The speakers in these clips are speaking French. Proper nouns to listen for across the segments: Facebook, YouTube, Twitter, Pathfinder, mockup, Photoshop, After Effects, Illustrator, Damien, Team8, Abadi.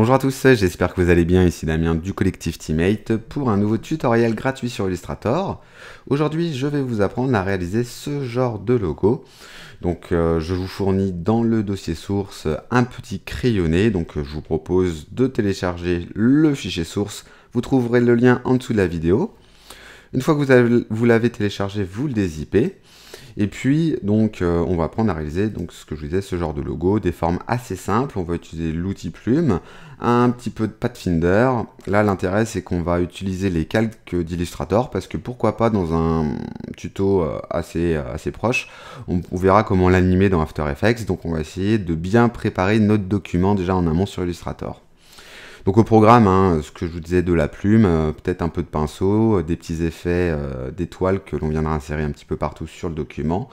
Bonjour à tous, j'espère que vous allez bien, ici Damien du collectif Team8 pour un nouveau tutoriel gratuit sur Illustrator. Aujourd'hui, je vais vous apprendre à réaliser ce genre de logo. Donc je vous fournis dans le dossier source un petit crayonné, donc je vous propose de télécharger le fichier source, vous trouverez le lien en dessous de la vidéo. Une fois que vous l'avez téléchargé, vous le dézippez. Et puis, donc, on va apprendre à réaliser, donc, ce que je vous disais, ce genre de logo, des formes assez simples. On va utiliser l'outil plume, un petit peu de Pathfinder. Là, l'intérêt, c'est qu'on va utiliser les calques d'Illustrator, parce que pourquoi pas, dans un tuto assez proche, on verra comment l'animer dans After Effects. Donc, on va essayer de bien préparer notre document déjà en amont sur Illustrator. Donc au programme, hein, ce que je vous disais de la plume, peut-être un peu de pinceau, des petits effets d'étoiles que l'on viendra insérer un petit peu partout sur le document,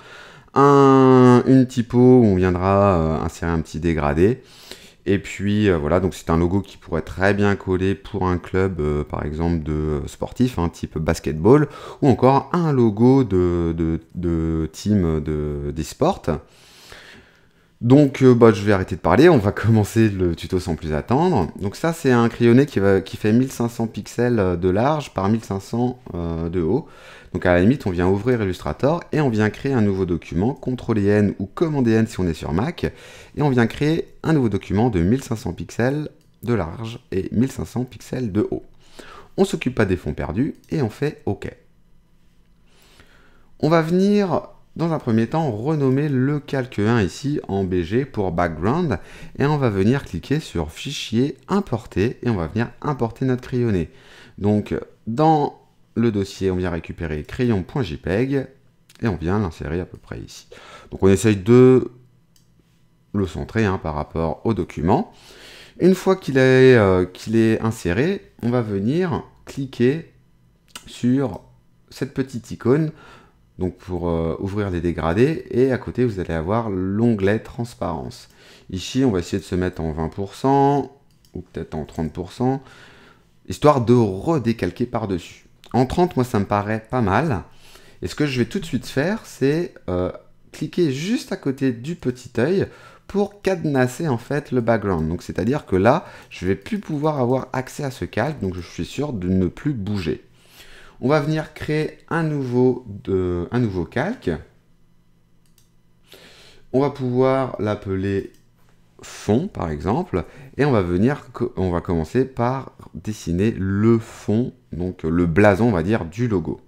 une typo où on viendra insérer un petit dégradé, et puis voilà, donc c'est un logo qui pourrait très bien coller pour un club par exemple de sportif, hein, type basketball, ou encore un logo de team d'e-sport. Donc je vais arrêter de parler, on va commencer le tuto sans plus attendre. Donc ça c'est un crayonné qui fait 1500 pixels de large par 1500 de haut. Donc à la limite on vient ouvrir Illustrator et on vient créer un nouveau document, CTRL-N ou CMD-N si on est sur Mac. Et on vient créer un nouveau document de 1500 pixels de large et 1500 pixels de haut. On ne s'occupe pas des fonds perdus et on fait OK. On va venir... Dans un premier temps, renommer le calque 1 ici en BG pour background et on va venir cliquer sur fichier importer et on va venir importer notre crayonné. Donc dans le dossier, on vient récupérer crayon.jpg et on vient l'insérer à peu près ici. Donc on essaye de le centrer hein, par rapport au document. Une fois qu'il est inséré, on va venir cliquer sur cette petite icône. Donc pour ouvrir les dégradés, et à côté vous allez avoir l'onglet transparence. Ici on va essayer de se mettre en 20% ou peut-être en 30%, histoire de redécalquer par-dessus. En 30, moi ça me paraît pas mal, et ce que je vais tout de suite faire, c'est cliquer juste à côté du petit œil pour cadenasser en fait le background. Donc c'est-à-dire que là, je ne vais plus pouvoir avoir accès à ce calque, donc je suis sûr de ne plus bouger. On va venir créer un nouveau calque. On va pouvoir l'appeler fond, par exemple. Et on va commencer par dessiner le fond, donc le blason, on va dire, du logo.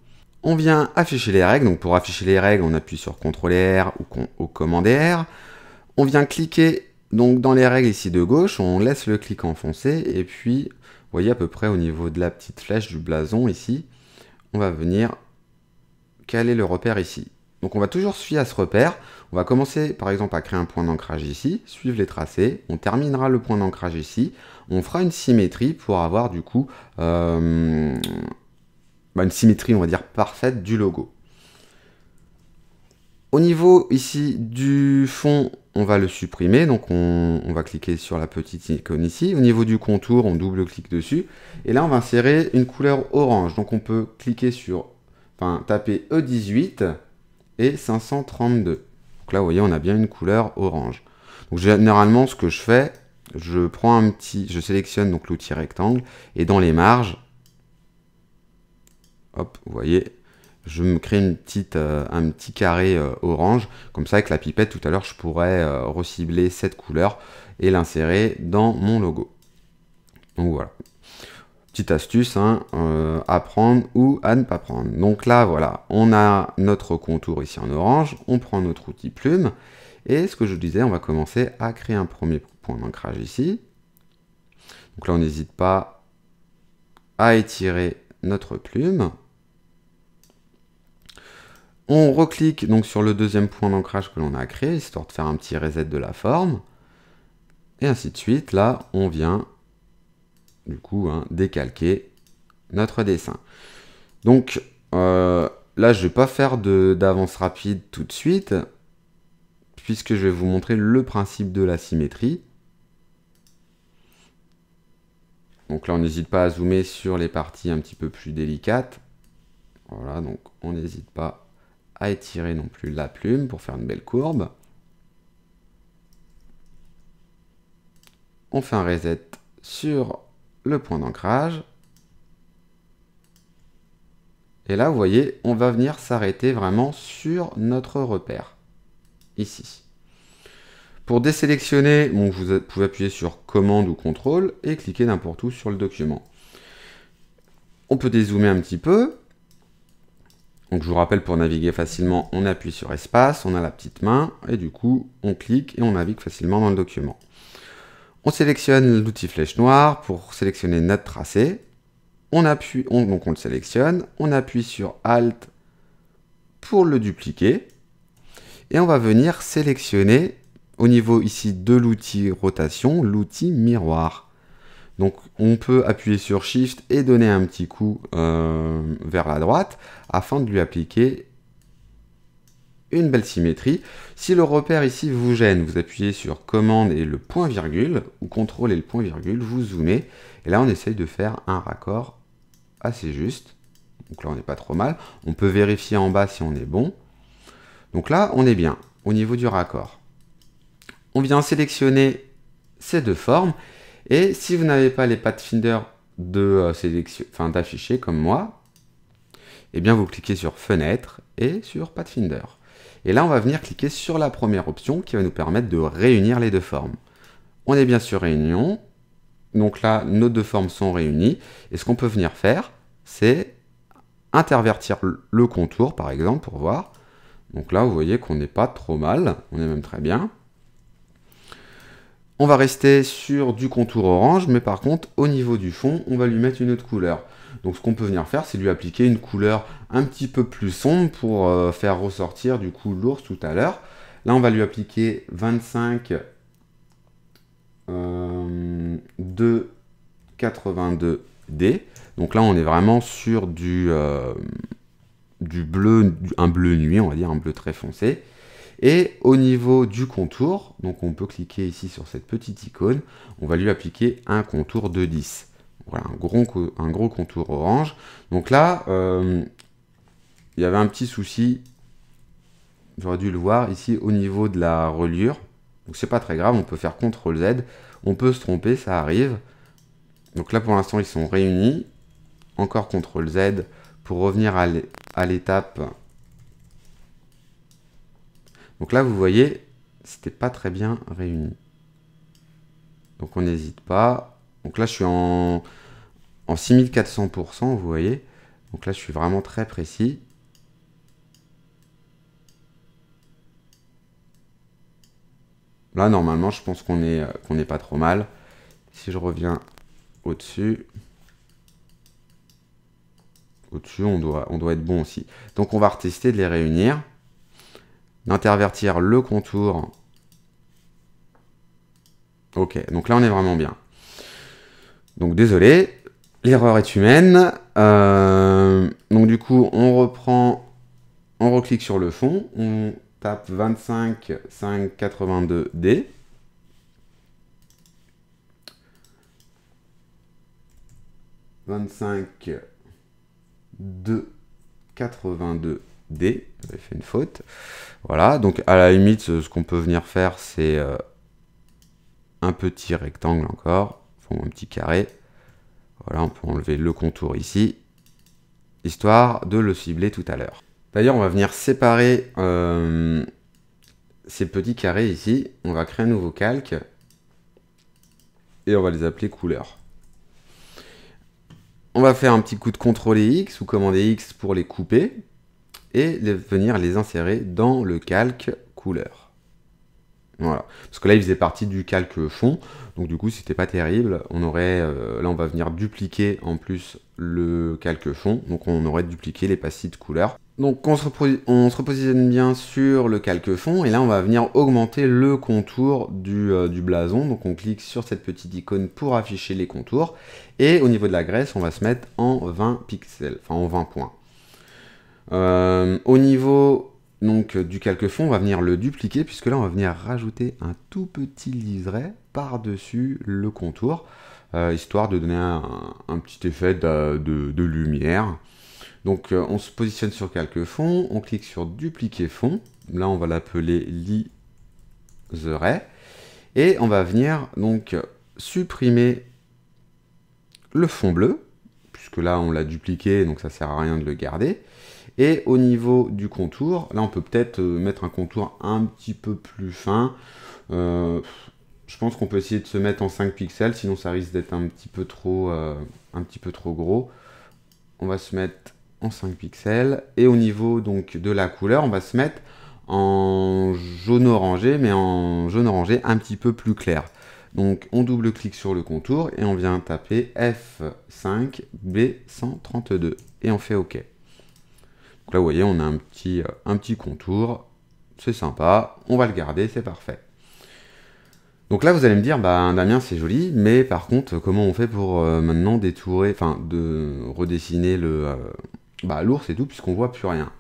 On vient afficher les règles. Donc pour afficher les règles, on appuie sur CTRL-R ou CMD-R. On vient cliquer donc dans les règles ici de gauche. On laisse le clic enfoncé. Et puis, vous voyez à peu près au niveau de la petite flèche du blason ici. On va venir caler le repère ici. Donc on va toujours suivre à ce repère. On va commencer par exemple à créer un point d'ancrage ici, suivre les tracés. On terminera le point d'ancrage ici. On fera une symétrie pour avoir du coup une symétrie on va dire parfaite du logo. Au niveau ici du fond, on va le supprimer. Donc on va cliquer sur la petite icône ici. Au niveau du contour, on double-clique dessus. Et là, on va insérer une couleur orange. Donc on peut cliquer sur, taper E18 et 532. Donc là, vous voyez, on a bien une couleur orange. Donc généralement, ce que je fais, je sélectionne donc l'outil rectangle. Et dans les marges, hop, vous voyez... Je me crée un petit carré orange, comme ça avec la pipette tout à l'heure je pourrais recibler cette couleur et l'insérer dans mon logo. Donc voilà, petite astuce hein, à prendre ou à ne pas prendre. Donc là voilà, on a notre contour ici en orange, on prend notre outil plume et ce que je vous disais, on va commencer à créer un premier point d'ancrage ici. Donc là on n'hésite pas à étirer notre plume. On reclique donc sur le deuxième point d'ancrage que l'on a créé, histoire de faire un petit reset de la forme. Et ainsi de suite, là, on vient du coup décalquer notre dessin. Donc là, je ne vais pas faire d'avance rapide tout de suite, puisque je vais vous montrer le principe de la symétrie. Donc là, on n'hésite pas à zoomer sur les parties un petit peu plus délicates. Voilà, donc on n'hésite pas à étirer non plus la plume pour faire une belle courbe. On fait un reset sur le point d'ancrage. Et là, vous voyez, on va venir s'arrêter vraiment sur notre repère, ici. Pour désélectionner, bon, vous pouvez appuyer sur commande ou contrôle et cliquer n'importe où sur le document. On peut dézoomer un petit peu. Donc je vous rappelle, pour naviguer facilement, on appuie sur espace, on a la petite main, et du coup, on clique et on navigue facilement dans le document. On sélectionne l'outil flèche noire pour sélectionner notre tracé. Donc on le sélectionne, on appuie sur Alt pour le dupliquer. Et on va venir sélectionner, au niveau ici de l'outil rotation, l'outil miroir. Donc on peut appuyer sur Shift et donner un petit coup vers la droite afin de lui appliquer une belle symétrie. Si le repère ici vous gêne, vous appuyez sur commande et le point virgule, ou contrôle et le point virgule, vous zoomez. Et là on essaye de faire un raccord assez juste. Donc là on n'est pas trop mal. On peut vérifier en bas si on est bon. Donc là on est bien au niveau du raccord. On vient sélectionner ces deux formes. Et si vous n'avez pas les Pathfinder d'afficher comme moi, eh bien vous cliquez sur Fenêtre et sur Pathfinder. Et là, on va venir cliquer sur la première option qui va nous permettre de réunir les deux formes. On est bien sur Réunion. Donc là, nos deux formes sont réunies. Et ce qu'on peut venir faire, c'est intervertir le contour, par exemple, pour voir. Donc là, vous voyez qu'on n'est pas trop mal. On est même très bien. On va rester sur du contour orange, mais par contre, au niveau du fond, on va lui mettre une autre couleur. Donc ce qu'on peut venir faire, c'est lui appliquer une couleur un petit peu plus sombre pour faire ressortir du coup l'ours tout à l'heure. Là, on va lui appliquer 25 2 82D. Donc là, on est vraiment sur un bleu nuit, on va dire un bleu très foncé. Et au niveau du contour, donc on peut cliquer ici sur cette petite icône, on va lui appliquer un contour de 10. Voilà, un gros contour orange. Donc là, il y avait un petit souci, j'aurais dû le voir ici au niveau de la reliure. Donc c'est pas très grave, on peut faire CTRL Z, on peut se tromper, ça arrive. Donc là pour l'instant ils sont réunis. Encore CTRL Z pour revenir à l'étape. Donc là, vous voyez, c'était pas très bien réuni. Donc on n'hésite pas. Donc là, je suis en 6400%, vous voyez. Donc là, je suis vraiment très précis. Là, normalement, je pense qu'on est pas trop mal. Si je reviens au-dessus... Au-dessus, on doit être bon aussi. Donc on va retester de les réunir. D'intervertir le contour. Ok, donc là on est vraiment bien. Donc désolé, l'erreur est humaine. Donc du coup on reprend, on reclique sur le fond, on tape 25 5 82D. D, j'avais fait une faute. Voilà, donc à la limite, ce qu'on peut venir faire, c'est un petit rectangle encore, un petit carré. Voilà, on peut enlever le contour ici, histoire de le cibler tout à l'heure. D'ailleurs, on va venir séparer ces petits carrés ici. On va créer un nouveau calque et on va les appeler couleurs. On va faire un petit coup de CTRL et X ou commande et X pour les couper. Et venir les insérer dans le calque couleur. Voilà, parce que là, il faisait partie du calque fond, donc du coup, c'était pas terrible. On aurait, là, on va venir dupliquer en plus le calque fond, donc on aurait dupliqué les pastilles de couleur. Donc, on se repositionne bien sur le calque fond, et là, on va venir augmenter le contour du blason. Donc, on clique sur cette petite icône pour afficher les contours, et au niveau de la graisse, on va se mettre en 20 pixels, enfin en 20 points. Au niveau donc, du calque fond, on va venir le dupliquer, puisque là on va venir rajouter un tout petit liseré par-dessus le contour, histoire de donner un petit effet de lumière. Donc on se positionne sur calque fond, on clique sur dupliquer fond, là on va l'appeler liseré, et on va venir donc supprimer le fond bleu, puisque là on l'a dupliqué, donc ça sert à rien de le garder. Et au niveau du contour, là on peut peut-être mettre un contour un petit peu plus fin. Je pense qu'on peut essayer de se mettre en 5 pixels, sinon ça risque d'être un petit peu trop gros. On va se mettre en 5 pixels. Et au niveau donc de la couleur, on va se mettre en jaune orangé, mais en jaune orangé un petit peu plus clair. Donc on double-clique sur le contour et on vient taper F5B132 et on fait OK. Donc là vous voyez, on a un petit contour, c'est sympa, on va le garder, c'est parfait. Donc là vous allez me dire, bah Damien c'est joli, mais par contre comment on fait pour maintenant détourer, enfin de redessiner le l'ours et tout, puisqu'on voit plus rien.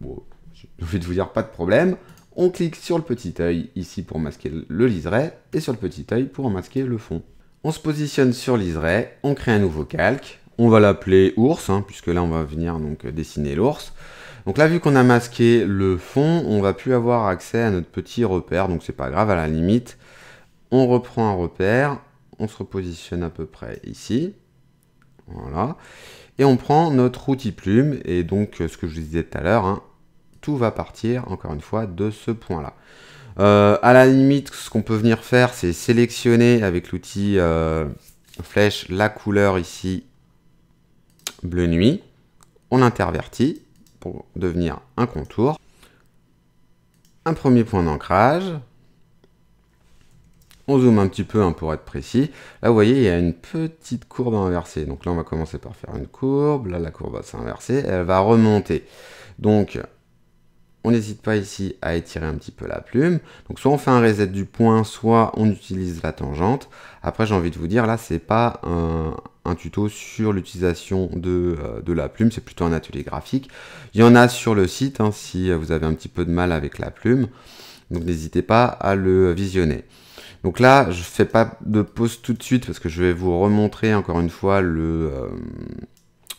Bon, je vais vous dire pas de problème. On clique sur le petit œil ici pour masquer le liseré et sur le petit œil pour masquer le fond. On se positionne sur liseré, on crée un nouveau calque. On va l'appeler ours, hein, puisque là on va venir donc dessiner l'ours. Donc là vu qu'on a masqué le fond, on va plus avoir accès à notre petit repère, donc c'est pas grave à la limite. On reprend un repère, on se repositionne à peu près ici. Voilà. Et on prend notre outil plume et donc ce que je vous disais tout à l'heure, hein, tout va partir, encore une fois, de ce point-là. À la limite, ce qu'on peut venir faire, c'est sélectionner avec l'outil flèche la couleur ici, bleu nuit. On l'intervertit pour devenir un contour. Un premier point d'ancrage. On zoome un petit peu hein, pour être précis. Là, vous voyez, il y a une petite courbe inversée. Donc là, on va commencer par faire une courbe. Là, la courbe va s'inverser. Elle va remonter. Donc, on n'hésite pas ici à étirer un petit peu la plume. Donc soit on fait un reset du point, soit on utilise la tangente. Après j'ai envie de vous dire, là c'est pas un tuto sur l'utilisation de la plume, c'est plutôt un atelier graphique. Il y en a sur le site hein, si vous avez un petit peu de mal avec la plume. Donc n'hésitez pas à le visionner. Donc là je ne fais pas de pause tout de suite parce que je vais vous remontrer encore une fois le...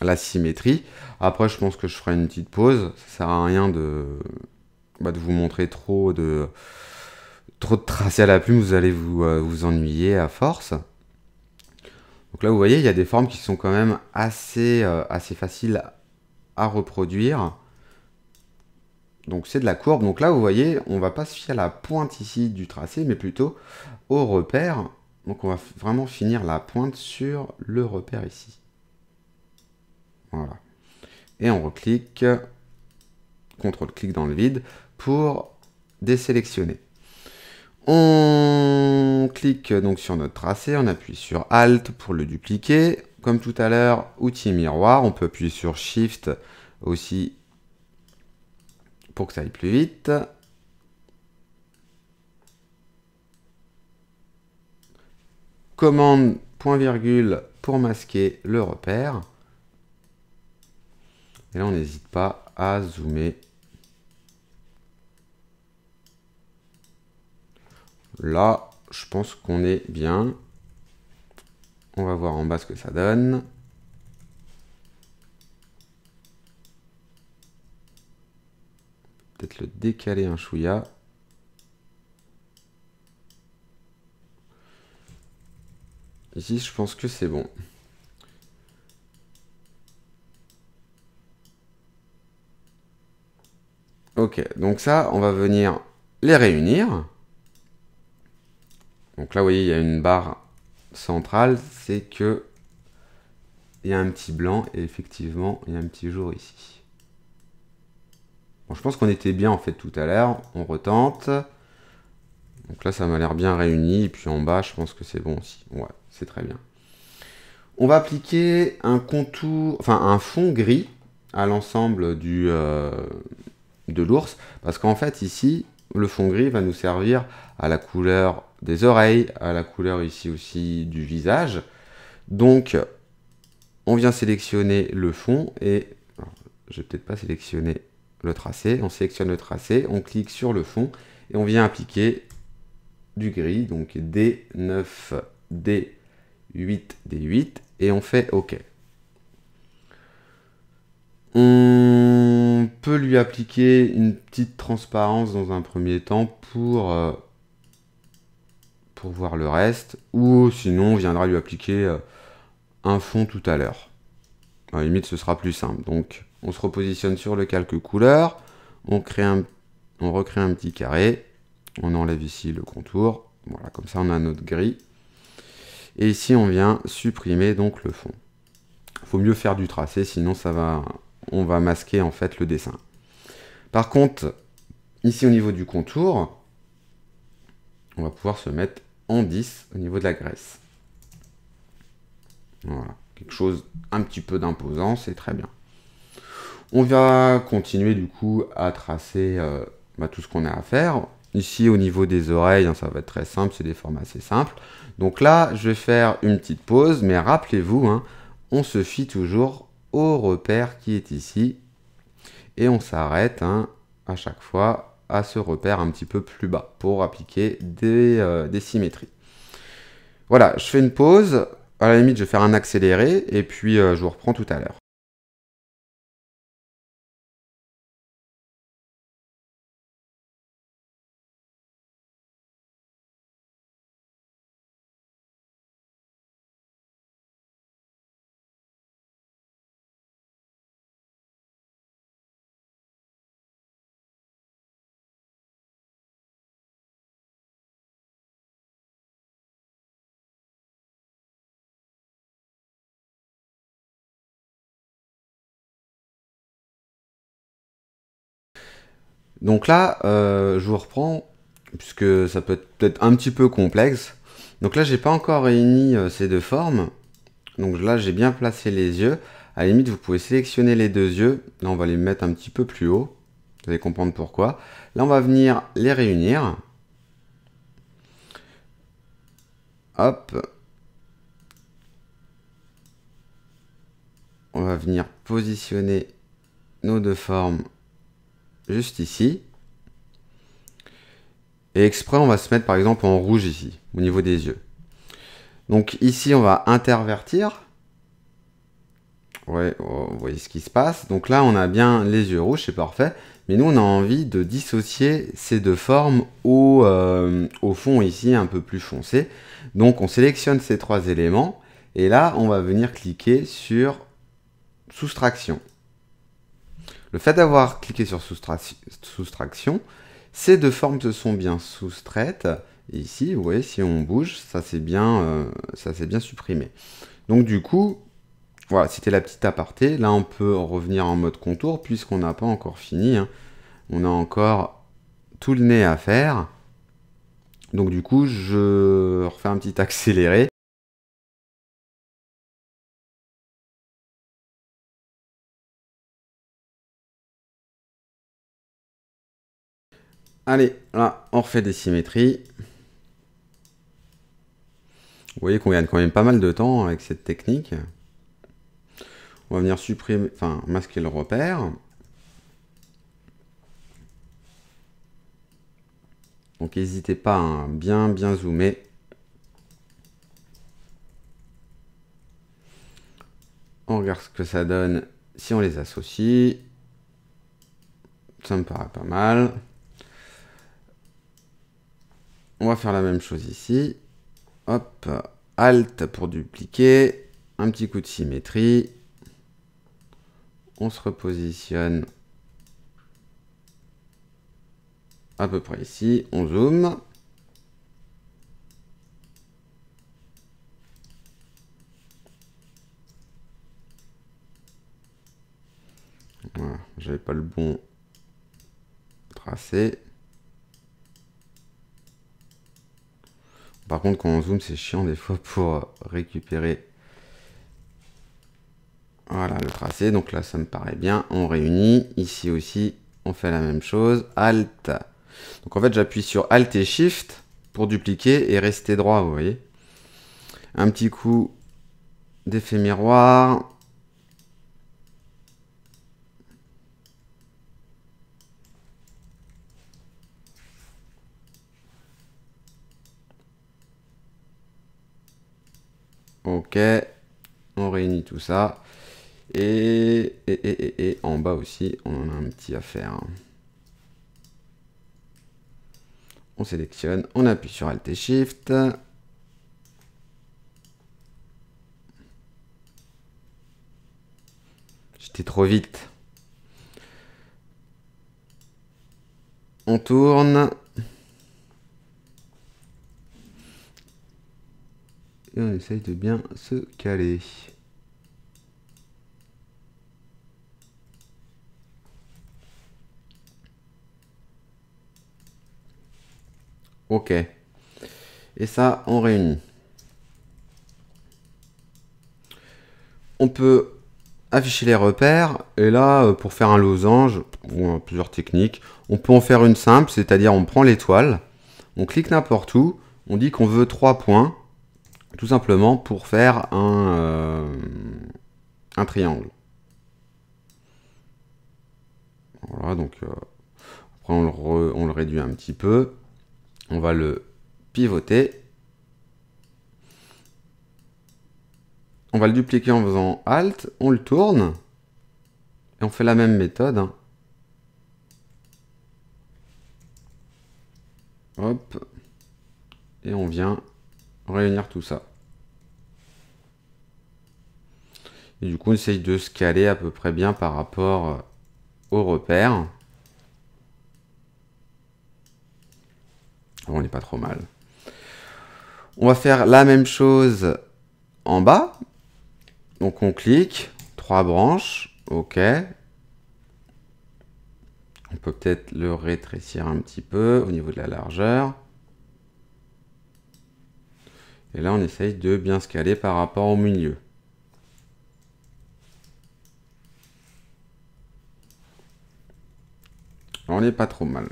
la symétrie. Après, je pense que je ferai une petite pause. Ça sert à rien de vous montrer trop de tracés à la plume. Vous allez vous ennuyer à force. Donc là, vous voyez, il y a des formes qui sont quand même assez faciles à reproduire. Donc c'est de la courbe. Donc là, vous voyez, on va pas se fier à la pointe ici du tracé, mais plutôt au repère. Donc on va vraiment finir la pointe sur le repère ici. Voilà. Et on reclique, contrôle-clic dans le vide pour désélectionner. On clique donc sur notre tracé, on appuie sur Alt pour le dupliquer. Comme tout à l'heure, outil miroir, on peut appuyer sur Shift aussi pour que ça aille plus vite. Commande point-virgule pour masquer le repère. Et là, on n'hésite pas à zoomer. Là, je pense qu'on est bien. On va voir en bas ce que ça donne. Peut-être le décaler un chouïa. Ici, je pense que c'est bon. Ok, donc ça, on va venir les réunir. Donc là, vous voyez, il y a une barre centrale, c'est que il y a un petit blanc et effectivement, il y a un petit jour ici. Bon, je pense qu'on était bien en fait tout à l'heure. On retente. Donc là, ça m'a l'air bien réuni. Et puis en bas, je pense que c'est bon aussi. Ouais, c'est très bien. On va appliquer un contour, enfin un fond gris à l'ensemble de l'ours, parce qu'en fait ici le fond gris va nous servir à la couleur des oreilles, à la couleur ici aussi du visage. Donc on vient sélectionner le fond et j'ai peut-être pas sélectionné le tracé. On sélectionne le tracé, on clique sur le fond et on vient appliquer du gris, donc D9, D8, D8 et on fait OK. On peut lui appliquer une petite transparence dans un premier temps pour voir le reste, ou sinon on viendra lui appliquer un fond tout à l'heure. À la limite, ce sera plus simple. Donc, on se repositionne sur le calque couleur. On recrée un petit carré. On enlève ici le contour. Voilà, comme ça, on a notre gris. Et ici, on vient supprimer donc le fond. Il faut mieux faire du tracé, sinon ça va, on va masquer en fait le dessin. Par contre, ici au niveau du contour, on va pouvoir se mettre en 10 au niveau de la graisse. Voilà, quelque chose un petit peu d'imposant, c'est très bien. On va continuer du coup à tracer tout ce qu'on a à faire. Ici au niveau des oreilles, hein, ça va être très simple, c'est des formes assez simples. Donc là, je vais faire une petite pause, mais rappelez-vous, hein, on se fie toujours au repère qui est ici. Et on s'arrête hein, à chaque fois à ce repère un petit peu plus bas pour appliquer des symétries. Voilà, je fais une pause. À la limite, je vais faire un accéléré et puis je vous reprends tout à l'heure. Donc là, je vous reprends, puisque ça peut être peut-être un petit peu complexe. Donc là, j'ai pas encore réuni ces deux formes. Donc là, j'ai bien placé les yeux. À la limite, vous pouvez sélectionner les deux yeux. Là, on va les mettre un petit peu plus haut. Vous allez comprendre pourquoi. Là, on va venir les réunir. Hop. On va venir positionner nos deux formes juste ici, et exprès on va se mettre par exemple en rouge ici, au niveau des yeux. Donc ici on va intervertir, ouais, vous voyez ce qui se passe, donc là on a bien les yeux rouges, c'est parfait, mais nous on a envie de dissocier ces deux formes au fond ici, un peu plus foncé, donc on sélectionne ces trois éléments, et là on va venir cliquer sur soustraction. Le fait d'avoir cliqué sur soustraction, ces deux formes se sont bien soustraites. Et ici, vous voyez, si on bouge, ça s'est bien, supprimé. Donc du coup, voilà, c'était la petite aparté. Là, on peut revenir en mode contour puisqu'on n'a pas encore fini. Hein. On a encore tout le nez à faire. Donc du coup, je refais un petit accéléré. Allez, là, on refait des symétries. Vous voyez qu'on gagne quand même pas mal de temps avec cette technique. On va venir supprimer, enfin, masquer le repère. Donc, n'hésitez pas à bien zoomer. On regarde ce que ça donne si on les associe. Ça me paraît pas mal. On va faire la même chose ici. Hop, Alt pour dupliquer. Un petit coup de symétrie. On se repositionne à peu près ici. On zoome. Voilà, j'avais pas le bon tracé. Par contre, quand on zoome, c'est chiant des fois pour récupérer voilà, le tracé. Donc là, ça me paraît bien. On réunit. Ici aussi, on fait la même chose. Alt. Donc en fait, j'appuie sur Alt et Shift pour dupliquer et rester droit, vous voyez. Un petit coup d'effet miroir. Ok, on réunit tout ça, et en bas aussi, on en a un petit à faire. On sélectionne, on appuie sur Alt et Shift. C'était trop vite. On tourne. Et on essaye de bien se caler. Ok. Et ça, on réunit. On peut afficher les repères. Et là, pour faire un losange, ou plusieurs techniques, on peut en faire une simple, c'est-à-dire on prend l'étoile, on clique n'importe où, on dit qu'on veut 3 points, tout simplement pour faire un triangle. Voilà, donc après on le réduit un petit peu. On va le pivoter. On va le dupliquer en faisant Alt, on le tourne. Et on fait la même méthode. Hop. Et on vient réunir tout ça. Et du coup, on essaye de se caler à peu près bien par rapport au repère. On n'est pas trop mal. On va faire la même chose en bas. Donc on clique, 3 branches, ok. On peut peut-être le rétrécir un petit peu au niveau de la largeur. Et là on essaye de bien se caler par rapport au milieu. Alors, on n'est pas trop mal.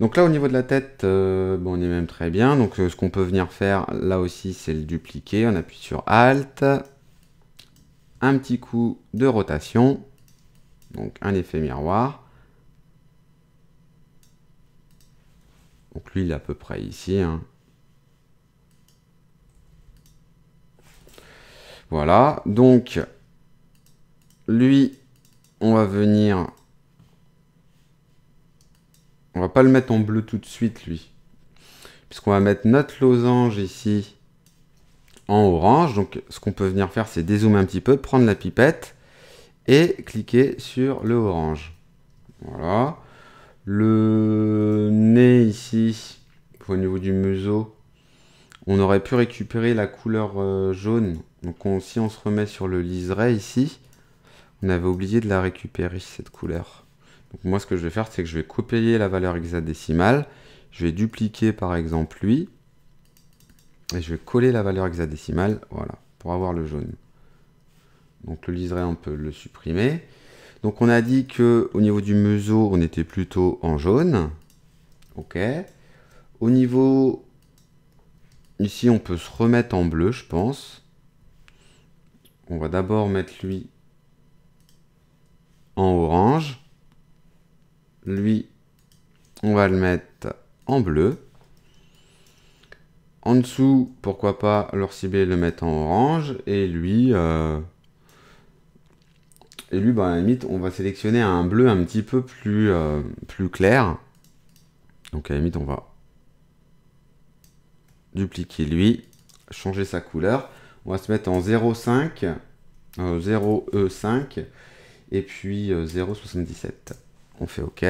Donc là au niveau de la tête, bon, on est même très bien. Donc ce qu'on peut venir faire là aussi, c'est le dupliquer. On appuie sur Alt, un petit coup de rotation, donc un effet miroir. Donc lui il est à peu près ici. Hein. Voilà, donc lui on va venir... On va pas le mettre en bleu tout de suite, lui. Puisqu'on va mettre notre losange ici en orange. Donc, ce qu'on peut venir faire, c'est dézoomer un petit peu, prendre la pipette et cliquer sur le orange. Voilà. Le nez ici, au niveau du museau, on aurait pu récupérer la couleur jaune. Donc, si on se remet sur le liseré ici, on avait oublié de la récupérer, cette couleur. Donc moi, ce que je vais faire, c'est que je vais copier la valeur hexadécimale. Je vais dupliquer, par exemple, lui. Et je vais coller la valeur hexadécimale, voilà, pour avoir le jaune. Donc le liseré, on peut le supprimer. Donc on a dit qu'au niveau du museau, on était plutôt en jaune. OK. Au niveau... Ici, on peut se remettre en bleu, je pense. On va d'abord mettre lui en orange. Lui, on va le mettre en bleu. En dessous, pourquoi pas le cibler, le mettre en orange. Et lui, bah, à la limite, on va sélectionner un bleu un petit peu plus clair. Donc à la limite, on va dupliquer lui, changer sa couleur. On va se mettre en 0,5, 0E5 et puis 0,77. On fait OK.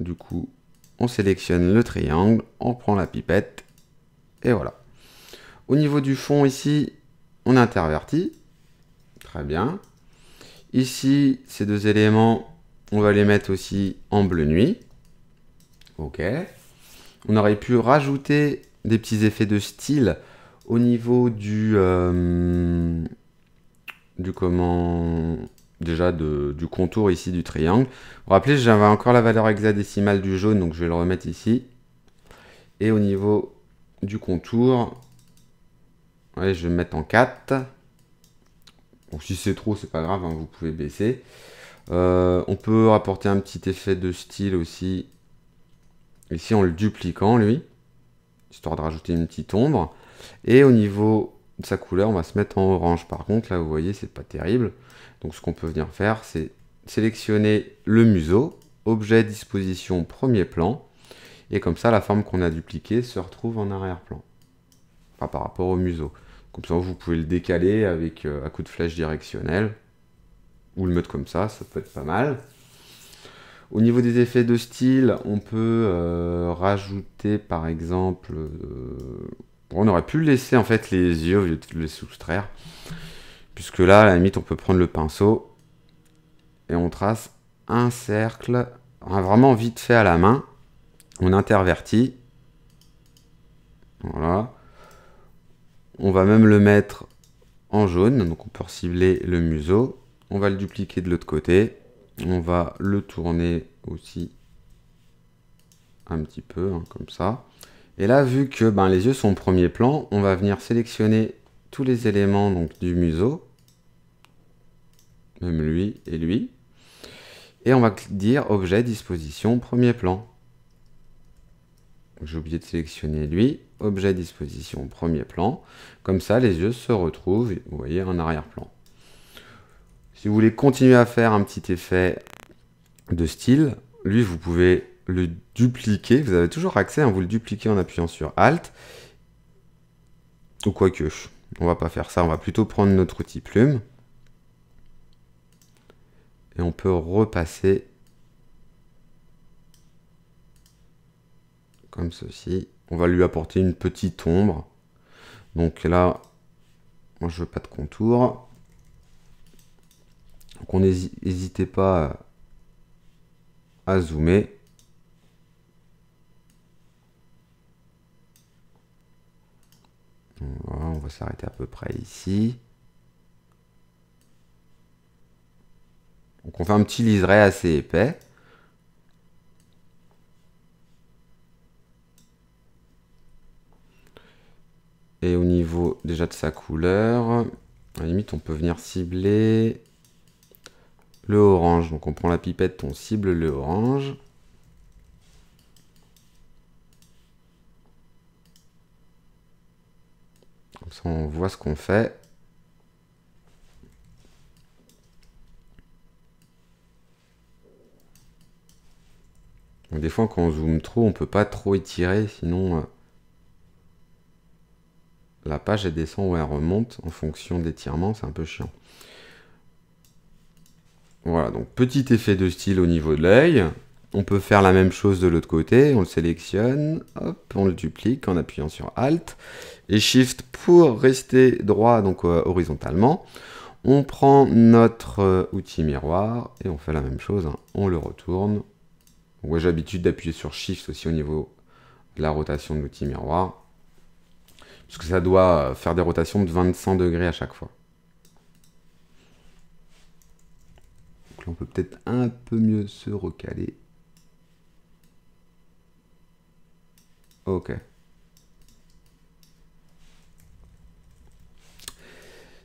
Du coup, on sélectionne le triangle, on prend la pipette, et voilà. Au niveau du fond, ici, on a interverti. Très bien. Ici, ces deux éléments, on va les mettre aussi en bleu nuit. OK. On aurait pu rajouter des petits effets de style au niveau du contour ici du triangle. Vous vous rappelez, j'avais encore la valeur hexadécimale du jaune, donc je vais le remettre ici. Et au niveau du contour, ouais, je vais me mettre en 4. Bon, si c'est trop, c'est pas grave, hein, vous pouvez baisser. On peut apporter un petit effet de style aussi, ici en le dupliquant, lui, histoire de rajouter une petite ombre. Et au niveau de sa couleur, on va se mettre en orange. Par contre, là, vous voyez, c'est pas terrible. Donc ce qu'on peut venir faire, c'est sélectionner le museau, objet, disposition, premier plan. Et comme ça, la forme qu'on a dupliquée se retrouve en arrière-plan. Enfin, par rapport au museau. Comme ça, vous pouvez le décaler avec un coup de flèche directionnelle. ou le mettre comme ça peut être pas mal. Au niveau des effets de style, on peut rajouter par exemple, on aurait pu laisser en fait les yeux au lieu de les soustraire, puisque là à la limite on peut prendre le pinceau et on trace un cercle, vraiment vite fait à la main, on intervertit, voilà, on va même le mettre en jaune, donc on peut cibler le museau, on va le dupliquer de l'autre côté, on va le tourner aussi un petit peu, hein, comme ça. Et là, vu que ben, les yeux sont au premier plan, on va venir sélectionner tous les éléments donc, du museau, même lui et lui, et on va dire objet, disposition, premier plan. J'ai oublié de sélectionner lui, objet, disposition, premier plan. Comme ça, les yeux se retrouvent, vous voyez, en arrière-plan. Si vous voulez continuer à faire un petit effet de style, lui, vous pouvez le dupliquer. Vous avez toujours accès, hein, vous le dupliquez en appuyant sur Alt. Ou quoique, on va pas faire ça. On va plutôt prendre notre outil plume. Et on peut repasser comme ceci. On va lui apporter une petite ombre. Donc là, moi, je veux pas de contour. Donc on n'hésitez pas à zoomer. Voilà, on va s'arrêter à peu près ici. Donc on fait un petit liseré assez épais. Et au niveau déjà de sa couleur, à la limite on peut venir cibler le orange, donc on prend la pipette, on cible le orange. Comme ça, on voit ce qu'on fait. Donc, des fois, quand on zoome trop, on peut pas trop étirer, sinon la page, elle descend ou elle remonte en fonction de l'étirement, c'est un peu chiant. Voilà, donc petit effet de style au niveau de l'œil. On peut faire la même chose de l'autre côté. On le sélectionne, hop, on le duplique en appuyant sur Alt et Shift pour rester droit, donc horizontalement. On prend notre outil miroir et on fait la même chose. Hein. On le retourne. Ouais, j'ai l'habitude d'appuyer sur Shift aussi au niveau de la rotation de l'outil miroir, parce que ça doit faire des rotations de 25 degrés à chaque fois. On peut peut-être un peu mieux se recaler. Ok.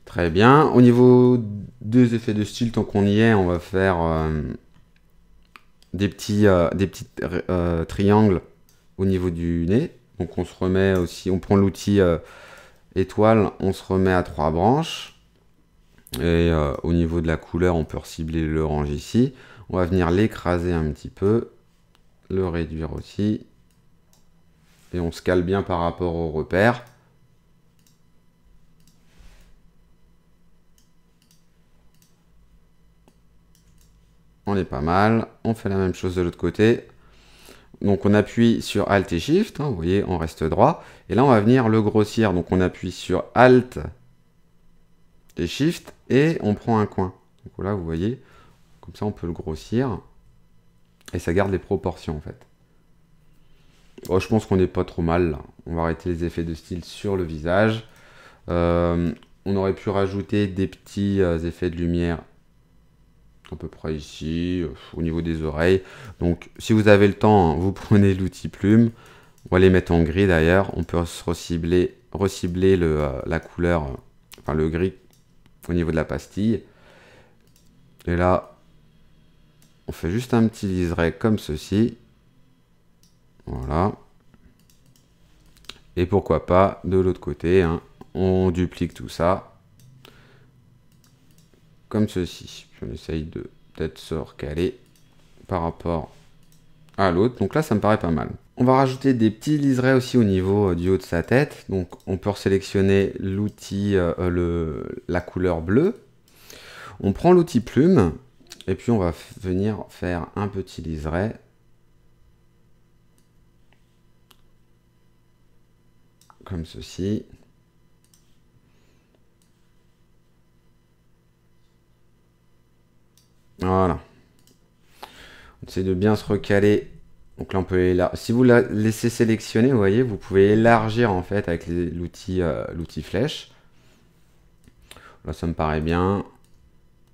Très bien. Au niveau des effets de style, tant qu'on y est, on va faire des petits triangles au niveau du nez. Donc on se remet aussi, on prend l'outil étoile, on se remet à 3 branches. Et au niveau de la couleur, on peut cibler l'orange ici. On va venir l'écraser un petit peu, le réduire aussi. Et on se cale bien par rapport au repère. On est pas mal. On fait la même chose de l'autre côté. Donc on appuie sur Alt et Shift. Hein, vous voyez, on reste droit. Et là, on va venir le grossir. Donc on appuie sur Alt et Shift et on prend un coin. Donc là, vous voyez, comme ça on peut le grossir et ça garde les proportions en fait. Bon, je pense qu'on n'est pas trop mal là. On va arrêter les effets de style sur le visage. On aurait pu rajouter des petits effets de lumière à peu près ici, au niveau des oreilles. Donc si vous avez le temps, hein, vous prenez l'outil plume. On va les mettre en gris d'ailleurs. On peut recibler la couleur, enfin le gris au niveau de la pastille. Et là, on fait juste un petit liseré comme ceci. Voilà. Et pourquoi pas, de l'autre côté, hein, on duplique tout ça. Comme ceci. Puis on essaye de peut-être se recaler par rapport à l'autre. Donc là, ça me paraît pas mal. On va rajouter des petits liserés aussi au niveau du haut de sa tête. Donc on peut sélectionner l'outil, la couleur bleue. On prend l'outil plume et puis on va venir faire un petit liseré. Comme ceci. Voilà. On essaie de bien se recaler. Donc là, on peut élargir. Si vous la laissez sélectionner, vous voyez, vous pouvez élargir en fait avec l'outil flèche. Là, ça me paraît bien.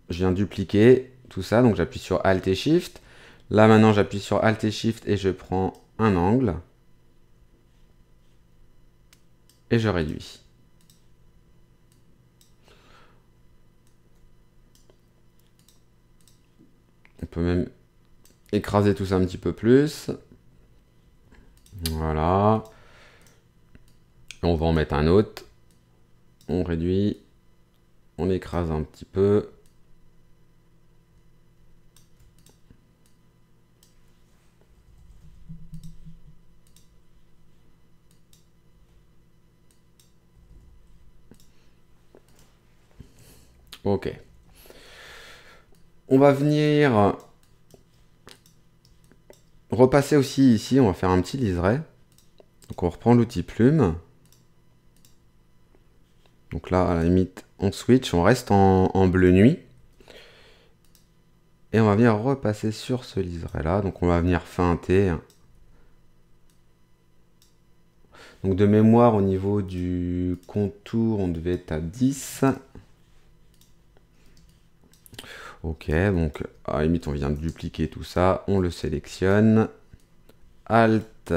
Je viens dupliquer tout ça. Donc j'appuie sur Alt et Shift. Là, maintenant, j'appuie sur Alt et Shift et je prends un angle. Et je réduis. On peut même écraser tout ça un petit peu plus. Voilà. Et on va en mettre un autre. On réduit. On écrase un petit peu. Ok. On va venir repasser aussi ici, on va faire un petit liseré. Donc on reprend l'outil plume. Donc là, à la limite, on switch, on reste en bleu nuit. Et on va venir repasser sur ce liseré là. Donc on va venir feinter. Donc de mémoire, au niveau du contour, on devait être à 10. Ok, donc à la limite on vient de dupliquer tout ça, on le sélectionne, Alt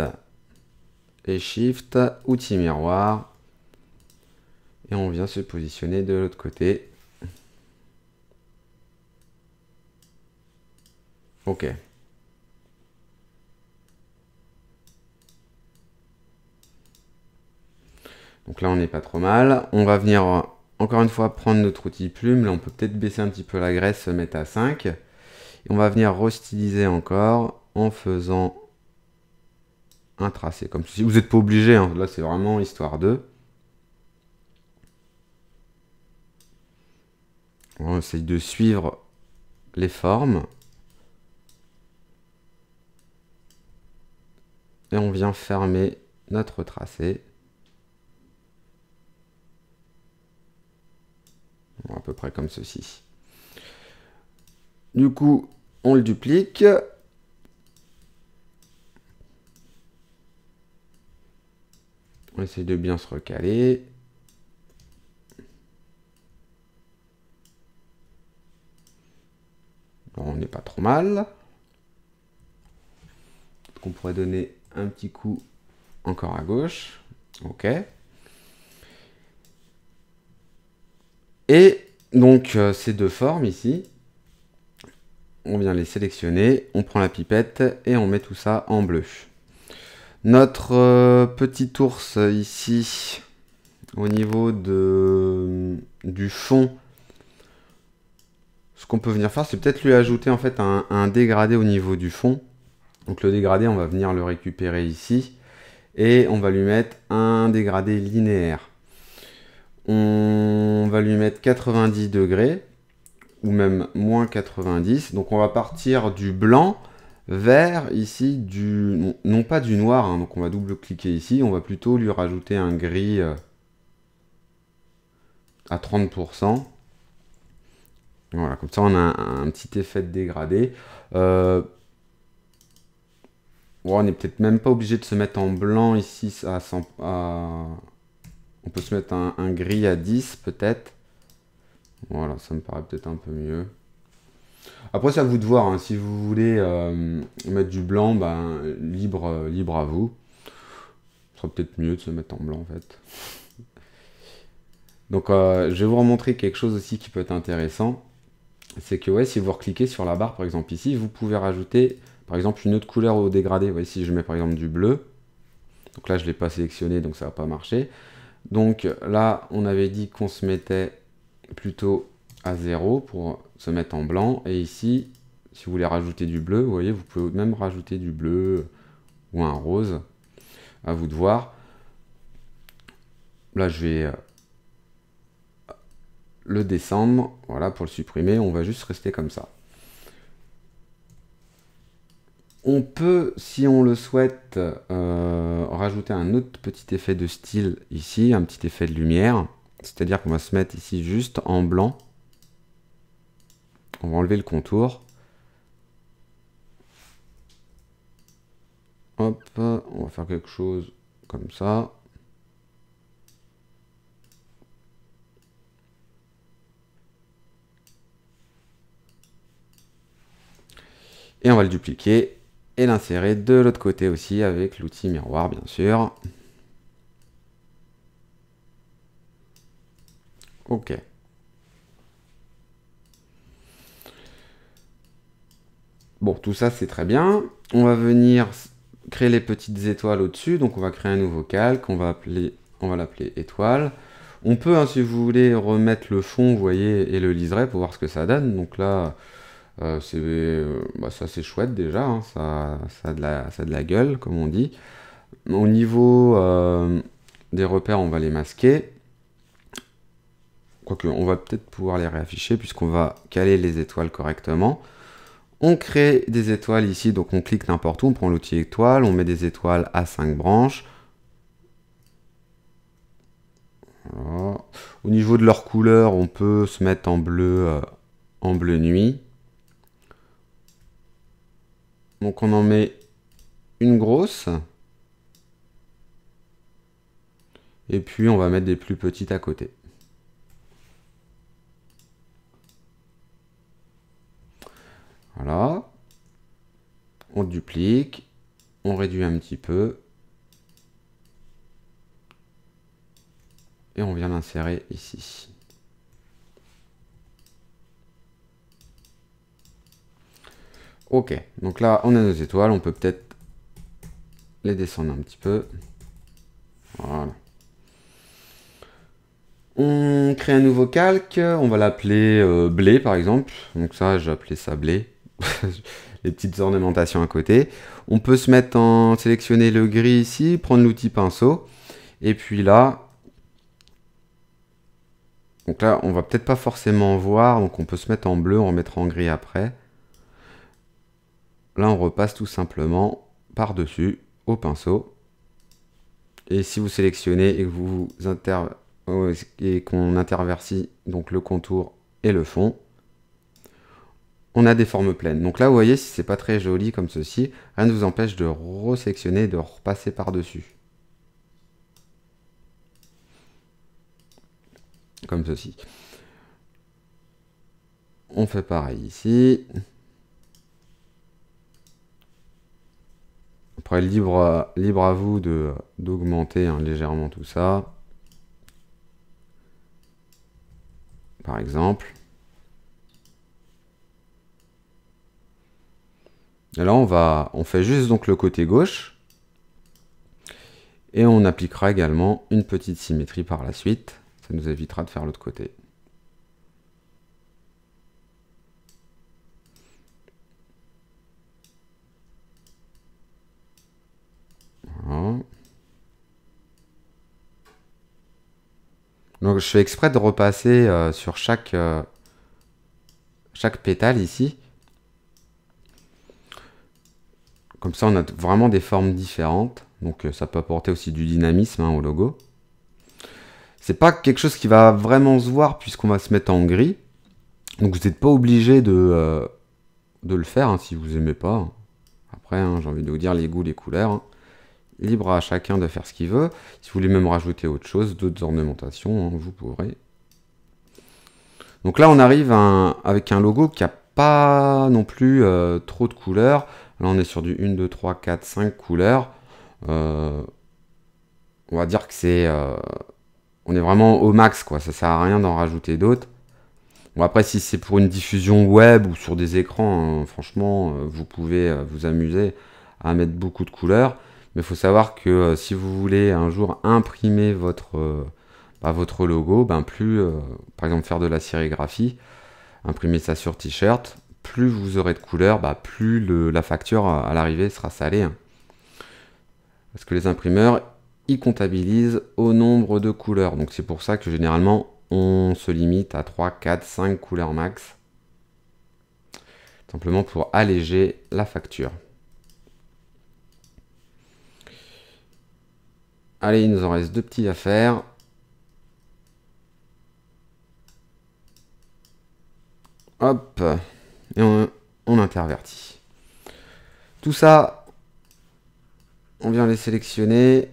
et Shift, outil miroir, et on vient se positionner de l'autre côté. Ok. Donc là on n'est pas trop mal, on va venir... Encore une fois, prendre notre outil plume. Là, on peut peut-être baisser un petit peu la graisse, se mettre à 5. Et on va venir restyliser encore en faisant un tracé comme ceci. Vous n'êtes pas obligé, hein. Là, c'est vraiment histoire de. On essaye de suivre les formes. Et on vient fermer notre tracé. Bon, à peu près comme ceci. Du coup, on le duplique. On essaie de bien se recaler. Bon, on n'est pas trop mal. On pourrait donner un petit coup encore à gauche. Ok. Et donc ces deux formes ici, on vient les sélectionner, on prend la pipette et on met tout ça en bleu. Notre petit ours ici, au niveau du fond, ce qu'on peut venir faire, c'est peut-être lui ajouter en fait un dégradé au niveau du fond. Donc le dégradé, on va venir le récupérer ici et on va lui mettre un dégradé linéaire. On va lui mettre 90 degrés ou même moins 90. Donc on va partir du blanc vers ici du... Non pas du noir, hein. Donc on va double-cliquer ici. On va plutôt lui rajouter un gris à 30%. Voilà, comme ça on a un petit effet de dégradé. Bon, on n'est peut-être même pas obligé de se mettre en blanc ici à 100%. On peut se mettre un gris à 10 peut-être. Voilà, ça me paraît peut-être un peu mieux. Après, c'est à vous de voir. Hein. Si vous voulez mettre du blanc, ben, libre à vous. Ce sera peut-être mieux de se mettre en blanc en fait. Donc, je vais vous remontrer quelque chose aussi qui peut être intéressant. C'est que ouais, si vous recliquez sur la barre, par exemple ici, vous pouvez rajouter par exemple une autre couleur au dégradé. Vous voyez, si je mets par exemple du bleu. Donc là, je ne l'ai pas sélectionné, donc ça ne va pas marcher. Donc là, on avait dit qu'on se mettait plutôt à 0 pour se mettre en blanc. Et ici, si vous voulez rajouter du bleu, vous voyez, vous pouvez même rajouter du bleu ou un rose. À vous de voir. Là, je vais le décembre. Voilà, pour le supprimer, on va juste rester comme ça. On peut, si on le souhaite, rajouter un autre petit effet de style ici, un petit effet de lumière. C'est-à-dire qu'on va se mettre ici juste en blanc. On va enlever le contour. Hop, on va faire quelque chose comme ça. Et on va le dupliquer et l'insérer de l'autre côté aussi avec l'outil miroir, bien sûr. OK. Bon, tout ça, c'est très bien. On va venir créer les petites étoiles au-dessus. Donc, on va créer un nouveau calque. On va l'appeler étoile. On peut, hein, si vous voulez, remettre le fond, vous voyez, et le liseré pour voir ce que ça donne. Donc là... ça c'est chouette déjà, hein, ça a de la gueule comme on dit. Au niveau des repères, on va les masquer, quoique on va peut-être pouvoir les réafficher puisqu'on va caler les étoiles correctement. On crée des étoiles ici, donc on clique n'importe où, on prend l'outil étoile, on met des étoiles à 5 branches. Voilà. Au niveau de leur couleur, on peut se mettre en bleu nuit. Donc on en met une grosse. Et puis on va mettre des plus petites à côté. Voilà. On duplique. On réduit un petit peu. Et on vient l'insérer ici. OK, donc là, on a nos étoiles, on peut peut-être les descendre un petit peu. Voilà. On crée un nouveau calque, on va l'appeler blé par exemple. Donc ça, j'ai appelé ça blé. Les petites ornementations à côté. On peut se mettre en... sélectionner le gris ici, prendre l'outil pinceau. Et puis là... Donc là, on va peut-être pas forcément voir, donc on peut se mettre en bleu, on remettra en gris après. Là, on repasse tout simplement par-dessus au pinceau. Et si vous sélectionnez et qu'on intervertit donc le contour et le fond, on a des formes pleines. Donc là, vous voyez, si c'est pas très joli comme ceci, rien ne vous empêche de resectionner et de repasser par-dessus. Comme ceci. On fait pareil ici. Après, libre à vous d'augmenter hein, légèrement tout ça. Par exemple. Et là, on fait juste donc le côté gauche. Et on appliquera également une petite symétrie par la suite. Ça nous évitera de faire l'autre côté. Donc je fais exprès de repasser sur chaque pétale ici. Comme ça on a vraiment des formes différentes. Donc ça peut apporter aussi du dynamisme hein, au logo. C'est pas quelque chose qui va vraiment se voir puisqu'on va se mettre en gris. Donc vous n'êtes pas obligé de le faire hein, si vous n'aimez pas. Après hein, j'ai envie de vous dire les goûts, les couleurs. Hein. Libre à chacun de faire ce qu'il veut. Si vous voulez même rajouter autre chose, d'autres ornementations, hein, vous pourrez. Donc là, on arrive avec un logo qui n'a pas non plus trop de couleurs. Là, on est sur du 1, 2, 3, 4, 5 couleurs. On va dire que c'est... on est vraiment au max, quoi. Ça sert à rien d'en rajouter d'autres. Bon, après, si c'est pour une diffusion web ou sur des écrans, hein, franchement, vous pouvez vous amuser à mettre beaucoup de couleurs. Mais il faut savoir que si vous voulez un jour imprimer votre logo, ben plus, par exemple faire de la sérigraphie, imprimer ça sur t-shirt, plus vous aurez de couleurs, bah, plus la facture à l'arrivée sera salée. Hein. Parce que les imprimeurs, ils comptabilisent au nombre de couleurs. Donc c'est pour ça que généralement, on se limite à 3, 4, 5 couleurs max. Simplement pour alléger la facture. Allez, il nous en reste deux petits à faire. Hop, et on intervertit. Tout ça, on vient les sélectionner.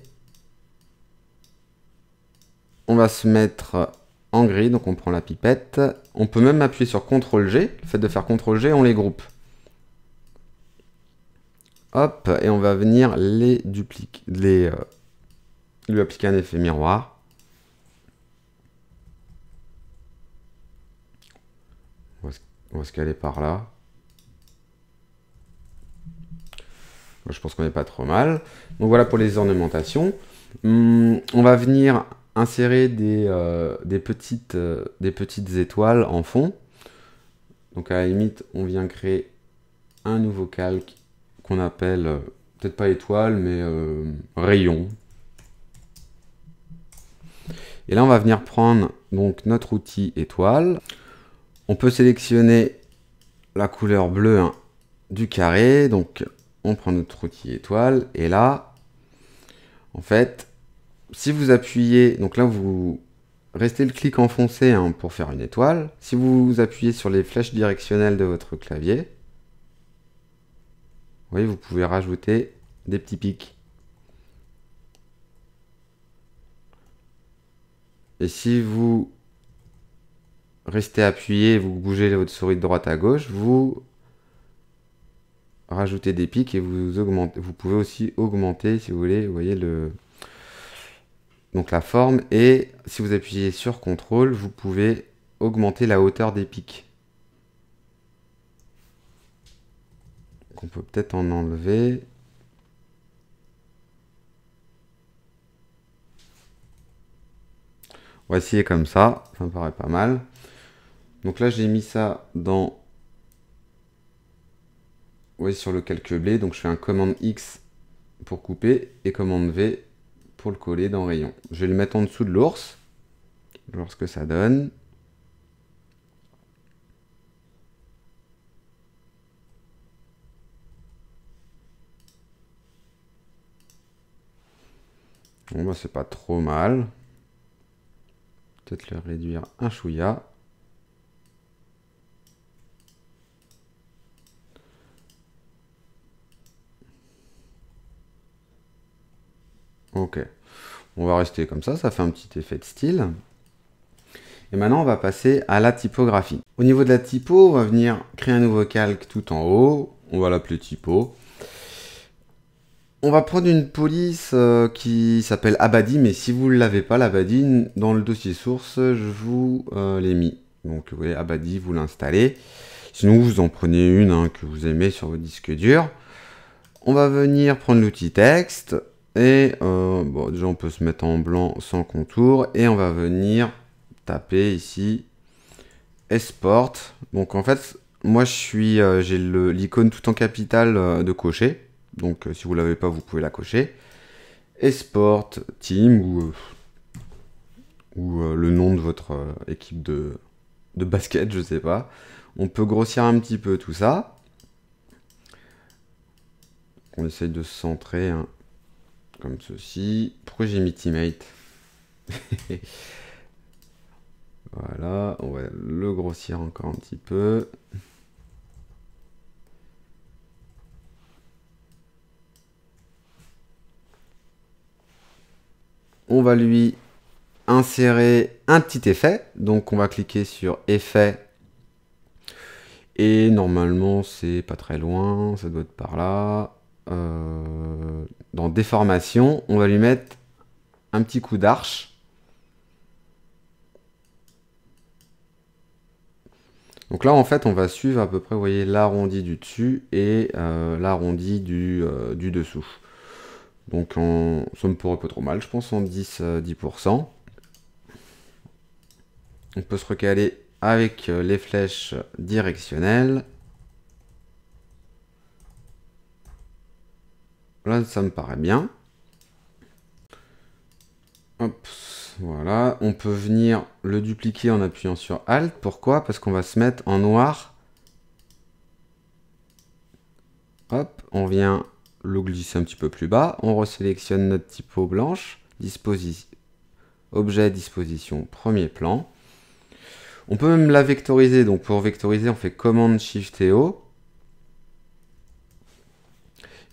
On va se mettre en gris, donc on prend la pipette. On peut même appuyer sur CTRL-G. Le fait de faire CTRL-G, on les groupe. Hop, et on va venir les dupliquer, lui appliquer un effet miroir. Où est-ce qu'elle est par là? Je pense qu'on n'est pas trop mal. Donc voilà pour les ornementations. On va venir insérer des petites étoiles en fond. Donc à la limite, on vient créer un nouveau calque qu'on appelle, peut-être pas étoile, mais rayon. Et là, on va venir prendre donc notre outil étoile. On peut sélectionner la couleur bleue du carré, donc on prend notre outil étoile, et là, en fait, si vous appuyez, donc là vous restez le clic enfoncé pour faire une étoile, si vous appuyez sur les flèches directionnelles de votre clavier, vous voyez, vous pouvez rajouter des petits pics. Et si vous restez appuyé, vous bougez votre souris de droite à gauche, vous rajoutez des pics et vous augmentez. Vous pouvez aussi augmenter, si vous voulez, vous voyez donc la forme. Et si vous appuyez sur CTRL, vous pouvez augmenter la hauteur des pics. Donc on peut peut-être en enlever. On va essayer comme ça, ça me paraît pas mal. Donc là, j'ai mis ça dans, ouais, sur le calque blé. Donc je fais un commande X pour couper et commande V pour le coller dans rayon. Je vais le mettre en dessous de l'ours. Je vais voir ce que ça donne. Bon, bah, c'est pas trop mal. Peut-être le réduire un chouïa. Ok, on va rester comme ça, ça fait un petit effet de style. Et maintenant, on va passer à la typographie. Au niveau de la typo, on va venir créer un nouveau calque tout en haut. On va l'appeler typo. On va prendre une police qui s'appelle Abadi, mais si vous ne l'avez pas, l'Abadi, dans le dossier source, je vous l'ai mis. Donc, vous voyez, Abadi, vous l'installez. Sinon, vous en prenez une que vous aimez sur votre disque dur. On va venir prendre l'outil texte. Et bon, déjà on peut se mettre en blanc sans contour et on va venir taper ici export. Donc en fait moi je suis j'ai l'icône tout en capital de cocher, donc si vous l'avez pas vous pouvez la cocher. Export team ou le nom de votre équipe de basket, je sais pas. On peut grossir un petit peu tout ça. On essaye de se centrer comme ceci. Pourquoi j'ai mis Team8? Voilà, on va le grossir encore un petit peu. On va lui insérer un petit effet. Donc on va cliquer sur effet. Et normalement, c'est pas très loin. Ça doit être par là. Dans déformation, on va lui mettre un petit coup d'arche. Donc là, en fait, on va suivre à peu près, vous voyez, l'arrondi du dessus et l'arrondi du dessous. Donc, ça me pourrait pas trop mal, je pense, en 10%. On peut se recaler avec les flèches directionnelles. Là, ça me paraît bien. Hop, voilà. Voilà, on peut venir le dupliquer en appuyant sur Alt. Pourquoi? Parce qu'on va se mettre en noir. Hop, on vient le glisser un petit peu plus bas. On resélectionne notre typo blanche. Objet, disposition, premier plan. On peut même la vectoriser. Donc pour vectoriser, on fait Commande Shift et O.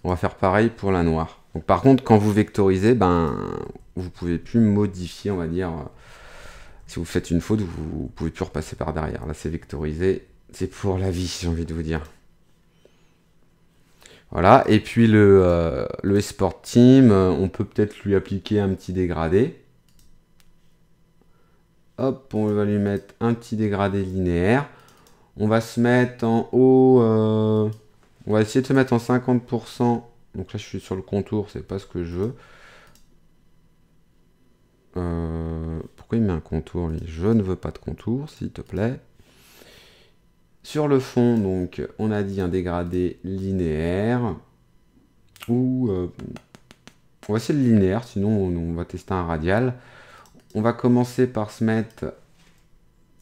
On va faire pareil pour la noire. Donc par contre, quand vous vectorisez, ben, vous ne pouvez plus modifier, on va dire. Si vous faites une faute, vous ne pouvez plus repasser par derrière. Là, c'est vectorisé. C'est pour la vie, j'ai envie de vous dire. Voilà, et puis le Export Team, on peut peut-être lui appliquer un petit dégradé. Hop, on va lui mettre un petit dégradé linéaire. On va se mettre en haut, on va essayer de se mettre en 50%. Donc là, je suis sur le contour, c'est pas ce que je veux. Pourquoi il met un contour? Je ne veux pas de contour, s'il te plaît. Sur le fond, donc, on a dit un dégradé linéaire. Ou on va essayer le linéaire, sinon on va tester un radial. On va commencer par se mettre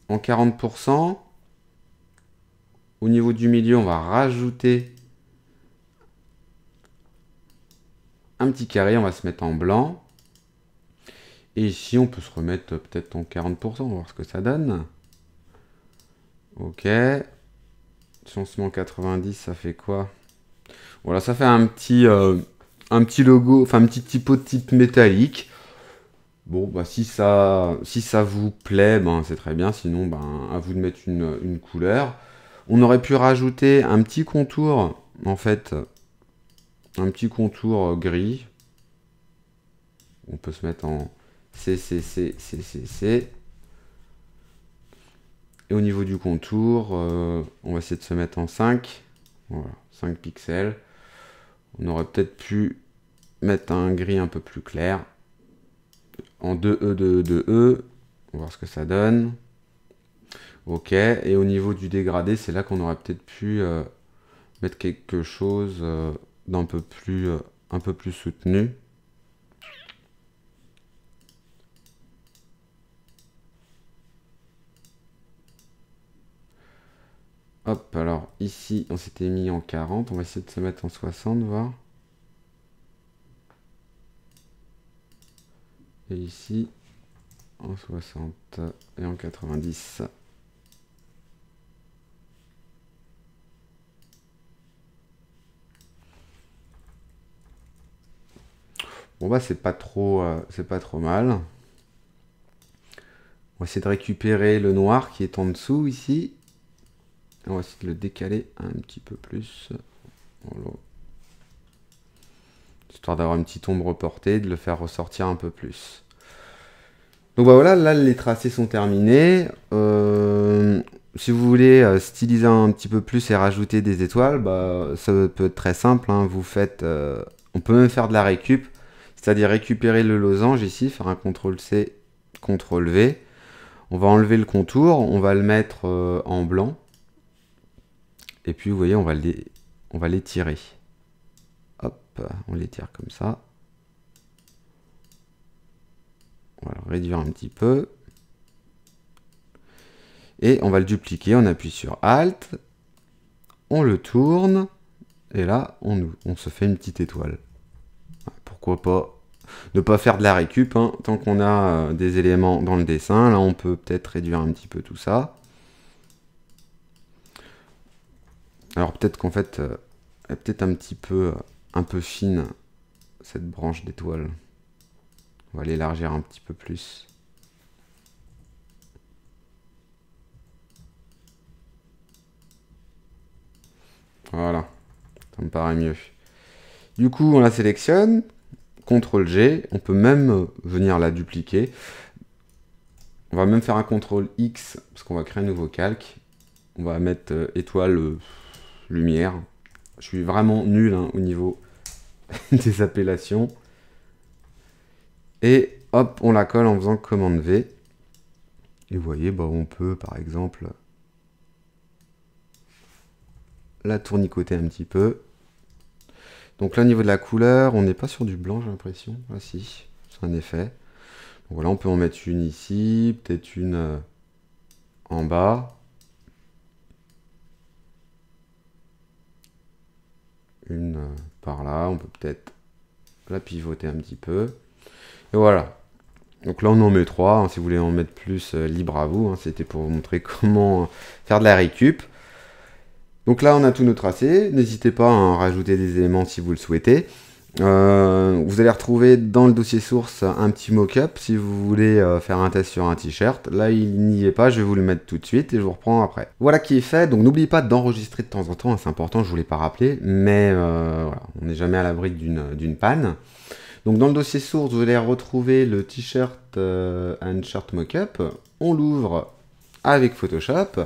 en 40%. Au niveau du milieu, on va rajouter un petit carré. On va se mettre en blanc. Et ici, on peut se remettre peut-être en 40%. On va voir ce que ça donne. Ok. Si on se met en 90, ça fait quoi? Voilà, ça fait un petit logo, enfin un petit typo de type métallique. Bon, bah si ça vous plaît, ben c'est très bien. Sinon, ben à vous de mettre une couleur. On aurait pu rajouter un petit contour, en fait, un petit contour gris. On peut se mettre en CCCCCC. Et au niveau du contour, on va essayer de se mettre en 5. Voilà, 5 pixels. On aurait peut-être pu mettre un gris un peu plus clair. En 2E, 2E, 2E. On va voir ce que ça donne. Ok, et au niveau du dégradé, c'est là qu'on aurait peut-être pu mettre quelque chose d'un peu plus, soutenu. Hop, alors ici, on s'était mis en 40. On va essayer de se mettre en 60, voir. Et ici, en 60 et en 90. Bon bah, c'est pas trop mal. On va essayer de récupérer le noir qui est en dessous ici. On va essayer de le décaler un petit peu plus. Voilà. Histoire d'avoir une petite ombre portée, de le faire ressortir un peu plus. Donc bah voilà, là les tracés sont terminés. Si vous voulez styliser un petit peu plus et rajouter des étoiles, bah, ça peut être très simple. Hein. Vous faites, on peut même faire de la récup, c'est-à-dire récupérer le losange ici, faire un CTRL-C, CTRL-V. On va enlever le contour, on va le mettre en blanc. Et puis vous voyez, on va l'étirer. Hop, on l'étire comme ça. On va le réduire un petit peu. Et on va le dupliquer, on appuie sur Alt. On le tourne. Et là, on se fait une petite étoile. Pourquoi pas ne pas faire de la récup, hein, tant qu'on a des éléments dans le dessin. Là, on peut peut-être réduire un petit peu tout ça. Alors peut-être qu'en fait, elle est peut-être un peu fine, cette branche d'étoile. On va l'élargir un petit peu plus. Voilà, ça me paraît mieux. Du coup, on la sélectionne, CTRL-G, on peut même venir la dupliquer. On va même faire un CTRL-X, parce qu'on va créer un nouveau calque. On va mettre étoile... lumière. Je suis vraiment nul hein, au niveau des appellations. Et hop, on la colle en faisant commande V. Et vous voyez, bah, on peut par exemple la tournicoter un petit peu. Donc là, au niveau de la couleur, on n'est pas sur du blanc, j'ai l'impression. Ah si, c'est un effet. Voilà, on peut en mettre une ici, peut-être une en bas. Une par là, on peut peut-être la pivoter un petit peu. Et voilà. Donc là on en met 3, hein, si vous voulez en mettre plus, libre à vous, hein, c'était pour vous montrer comment faire de la récup. Donc là on a tout notre tracé, n'hésitez pas à rajouter des éléments si vous le souhaitez. Vous allez retrouver dans le dossier source un petit mock-up si vous voulez faire un test sur un t-shirt. Là il n'y est pas, je vais vous le mettre tout de suite et je vous reprends après. Voilà qui est fait, donc n'oubliez pas d'enregistrer de temps en temps, hein, c'est important, je ne vous l'ai pas rappelé, mais voilà, on n'est jamais à l'abri d'une panne. Donc dans le dossier source, vous allez retrouver le t-shirt and shirt mockup. On l'ouvre avec Photoshop.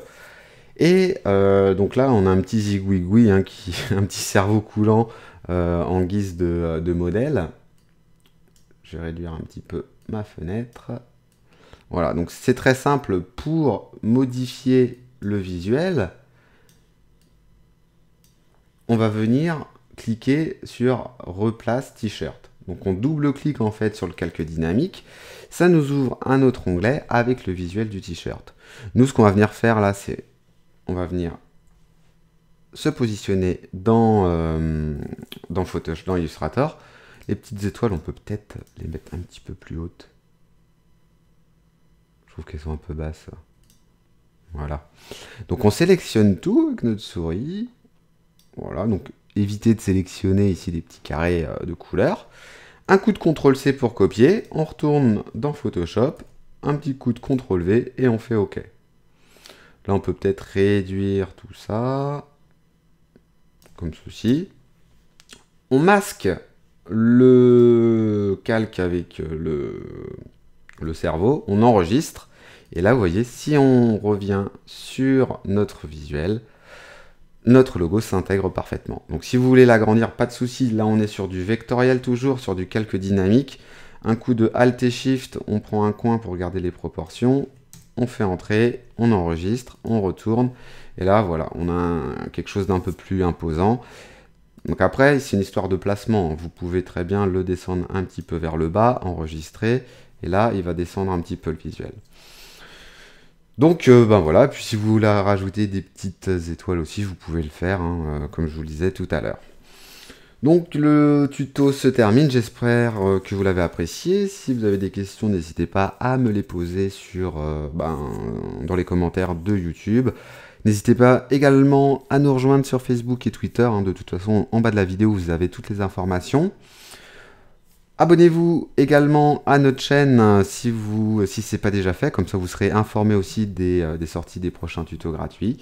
Et donc là, on a un petit zigouigoui, hein, un petit cerveau coulant en guise de modèle. Je vais réduire un petit peu ma fenêtre. Voilà, donc c'est très simple pour modifier le visuel. On va venir cliquer sur Replace t-shirt. Donc on double-clique en fait sur le calque dynamique, ça nous ouvre un autre onglet avec le visuel du t-shirt. Nous ce qu'on va venir faire là, c'est on va venir se positionner dans Photoshop, dans Illustrator. Les petites étoiles, on peut peut-être les mettre un petit peu plus hautes. Je trouve qu'elles sont un peu basses. Voilà. Donc on sélectionne tout avec notre souris. Voilà, donc évitez de sélectionner ici des petits carrés de couleurs. Un coup de CTRL-C pour copier, on retourne dans Photoshop, un petit coup de CTRL-V et on fait OK. Là, on peut peut-être réduire tout ça, comme ceci. On masque le calque avec le cerveau, on enregistre. Et là, vous voyez, si on revient sur notre visuel, notre logo s'intègre parfaitement. Donc si vous voulez l'agrandir, pas de souci. Là, on est sur du vectoriel toujours, sur du calque dynamique. Un coup de Alt et Shift, on prend un coin pour garder les proportions. On fait entrer, on enregistre, on retourne. Et là, voilà, on a quelque chose d'un peu plus imposant. Donc après, c'est une histoire de placement. Vous pouvez très bien le descendre un petit peu vers le bas, enregistrer. Et là, il va descendre un petit peu le visuel. Donc ben voilà, puis si vous voulez rajouter des petites étoiles aussi, vous pouvez le faire, hein, comme je vous le disais tout à l'heure. Donc le tuto se termine, j'espère que vous l'avez apprécié. Si vous avez des questions, n'hésitez pas à me les poser dans les commentaires de YouTube. N'hésitez pas également à nous rejoindre sur Facebook et Twitter, hein, de toute façon en bas de la vidéo vous avez toutes les informations. Abonnez-vous également à notre chaîne si ce n'est pas déjà fait, comme ça vous serez informé aussi des sorties des prochains tutos gratuits.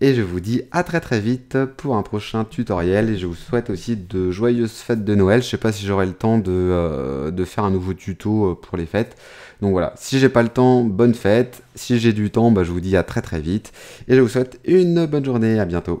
Et je vous dis à très très vite pour un prochain tutoriel et je vous souhaite aussi de joyeuses fêtes de Noël. Je ne sais pas si j'aurai le temps de faire un nouveau tuto pour les fêtes. Donc voilà, si j'ai pas le temps, bonne fête. Si j'ai du temps, bah, je vous dis à très très vite et je vous souhaite une bonne journée, à bientôt.